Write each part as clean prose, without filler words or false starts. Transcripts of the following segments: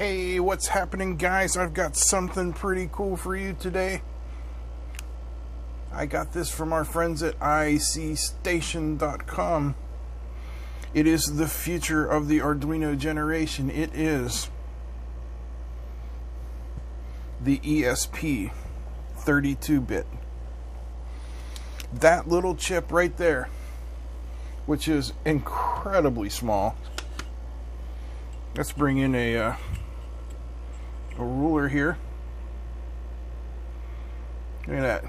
Hey, what's happening, guys? I've got something pretty cool for you today. I got this from our friends at ICStation.com. It is the future of the Arduino generation. It is the ESP 32-bit. That little chip right there, which is incredibly small. Let's bring in a ruler here. Look at that.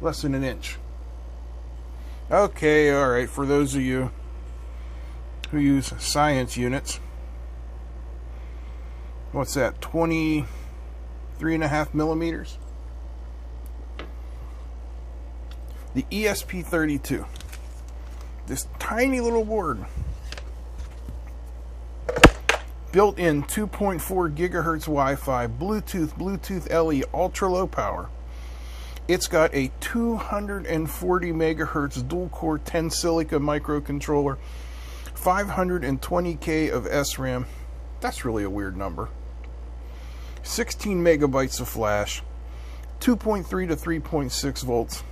Less than an inch. Okay, alright, for those of you who use science units, what's that, 23.5 millimeters? The ESP32. This tiny little board. Built in 2.4 gigahertz Wi-Fi, Bluetooth LE, ultra low power. It's got a 240 megahertz dual core Tensilica microcontroller, 520K of SRAM. That's really a weird number. 16 megabytes of flash, 2.3 to 3.6 volts.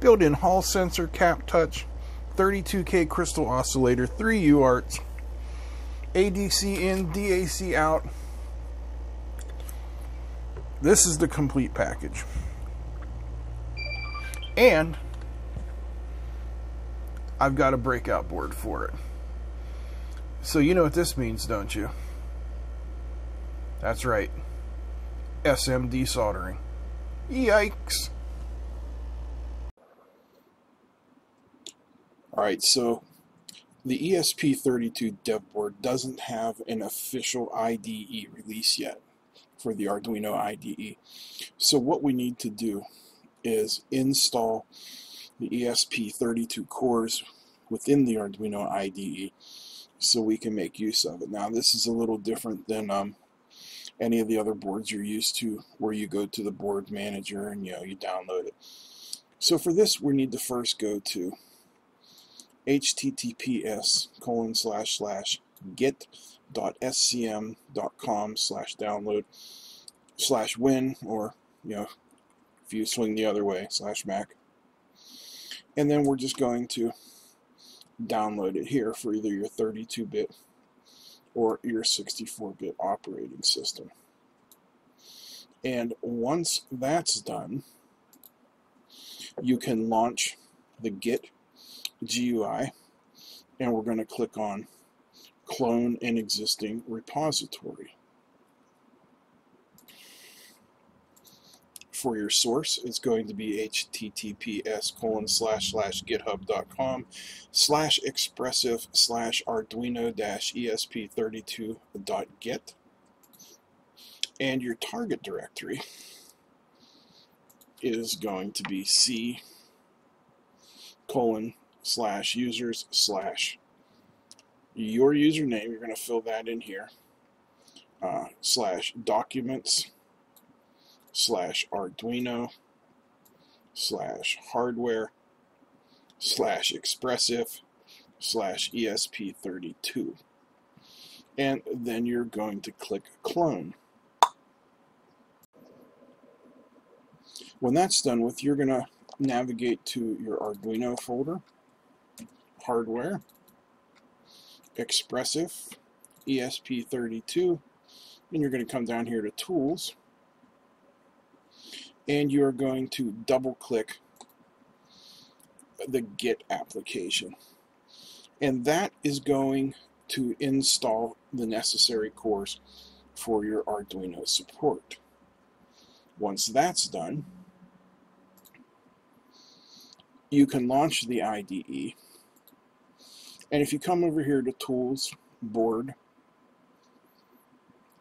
Built-in hall sensor, cap touch, 32K crystal oscillator, 3 UARTs. ADC in, DAC out. This is the complete package. And I've got a breakout board for it. So you know what this means, don't you? That's right. SMD soldering. Yikes. All right, so the ESP32 dev board doesn't have an official IDE release yet for the Arduino IDE. So what we need to do is install the ESP32 cores within the Arduino IDE so we can make use of it. Now this is a little different than any of the other boards you're used to, where you go to the board manager and you download it. So for this we need to first go to https://git.scm.com/download/win, or if you swing the other way, /mac, and then we're just going to download it here for either your 32-bit or your 64-bit operating system. And once that's done, you can launch the Git GUI, and we're going to click on clone an existing repository. For your source, it's going to be https://github.com/expressif/arduino-esp32.get, and your target directory is going to be c:/users/your username, you're going to fill that in here, /documents/arduino/hardware/expressif/esp32, and then you're going to click clone. When that's done with, you're going to navigate to your Arduino folder, hardware, Expressif, ESP32, and you're going to come down here to tools, and you're going to double click the Git application, and that is going to install the necessary cores for your Arduino support. Once that's done, you can launch the IDE, and if you come over here to Tools, Board,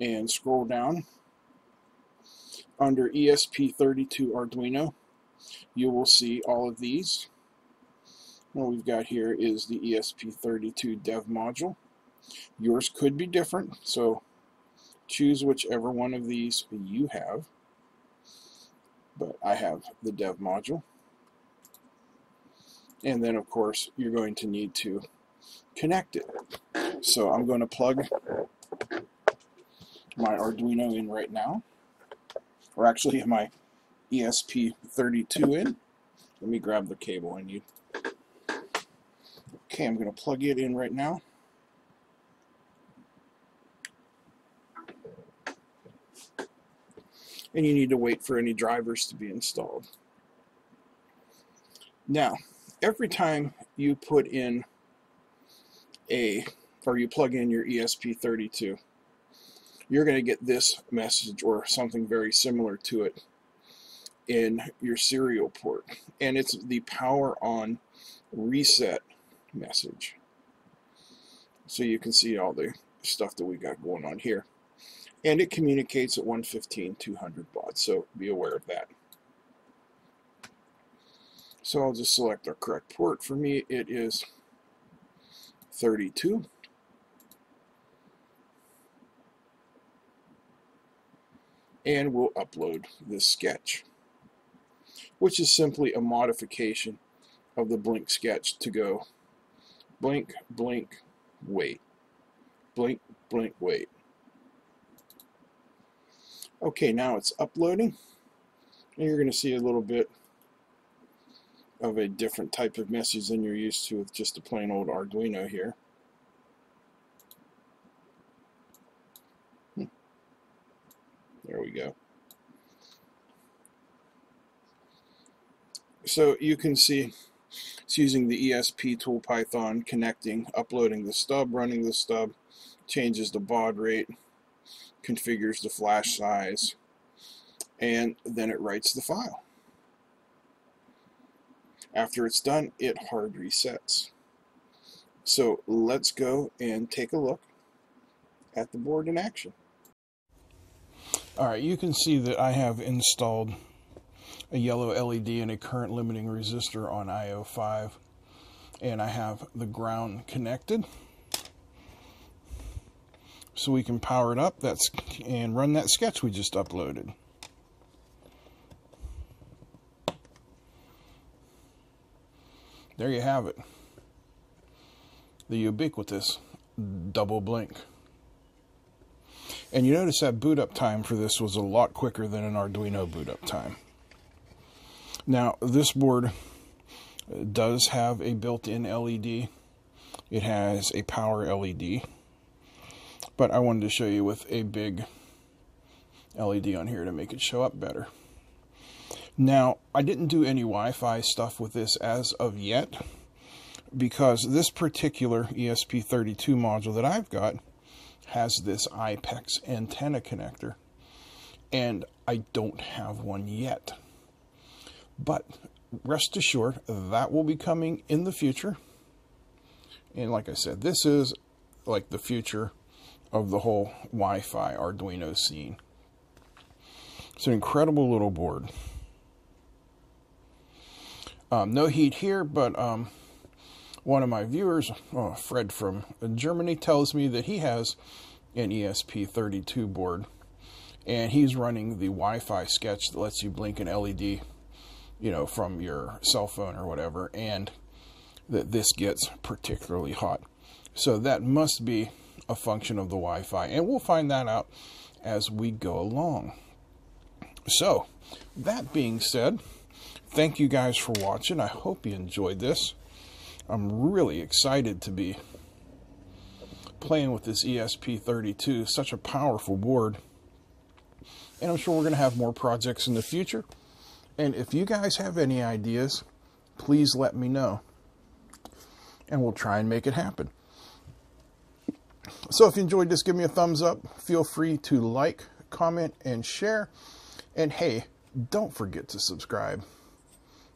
and scroll down under ESP32 Arduino, you will see all of these. What we've got here is the ESP32 dev module. Yours could be different, so choose whichever one of these you have, but I have the dev module. And then of course you're going to need to connect it. So I'm going to plug my Arduino in right now, or actually my ESP32 in. Let me grab the cable I need. Okay, I'm going to plug it in right now. And you need to wait for any drivers to be installed. Now, every time you put in or you plug in your ESP32, you're going to get this message or something very similar to it in your serial port, and it's the power on reset message. So you can see all the stuff that we got going on here, and it communicates at 115 200 baud, so be aware of that. So I'll just select our correct port. For me it is 32. And we'll upload this sketch, which is simply a modification of the blink sketch to go blink, blink, wait, blink, blink, wait. Okay, now it's uploading, and you're going to see a little bit of a different type of message than you're used to with just a plain old Arduino here. There we go. So you can see it's using the ESP tool Python, connecting, uploading the stub, running the stub, changes the baud rate, configures the flash size, and then it writes the file. After it's done, it hard resets. So let's go and take a look at the board in action. Alright, you can see that I have installed a yellow LED and a current limiting resistor on IO5, and I have the ground connected, so we can power it up and run that sketch we just uploaded. There you have it, the ubiquitous double blink. And you notice that boot up time for this was a lot quicker than an Arduino boot up time. Now, this board does have a built-in LED. It has a power LED. But I wanted to show you with a big LED on here to make it show up better. Now, I didn't do any Wi-Fi stuff with this as of yet, because this particular ESP32 module that I've got has this IPEX antenna connector, and I don't have one yet. But rest assured, that will be coming in the future. And like I said, this is like the future of the whole Wi-Fi Arduino scene. It's an incredible little board. No heat here, but one of my viewers, Fred from Germany, tells me that he has an ESP32 board, and he's running the Wi-Fi sketch that lets you blink an LED, you know, from your cell phone or whatever, and that this gets particularly hot. So that must be a function of the Wi-Fi, and we'll find that out as we go along. So, that being said, thank you guys for watching. I hope you enjoyed this. I'm really excited to be playing with this ESP32, such a powerful board. And I'm sure we're going to have more projects in the future. And if you guys have any ideas, please let me know, and we'll try and make it happen. So if you enjoyed this, give me a thumbs up. Feel free to like, comment, and share. And hey, don't forget to subscribe.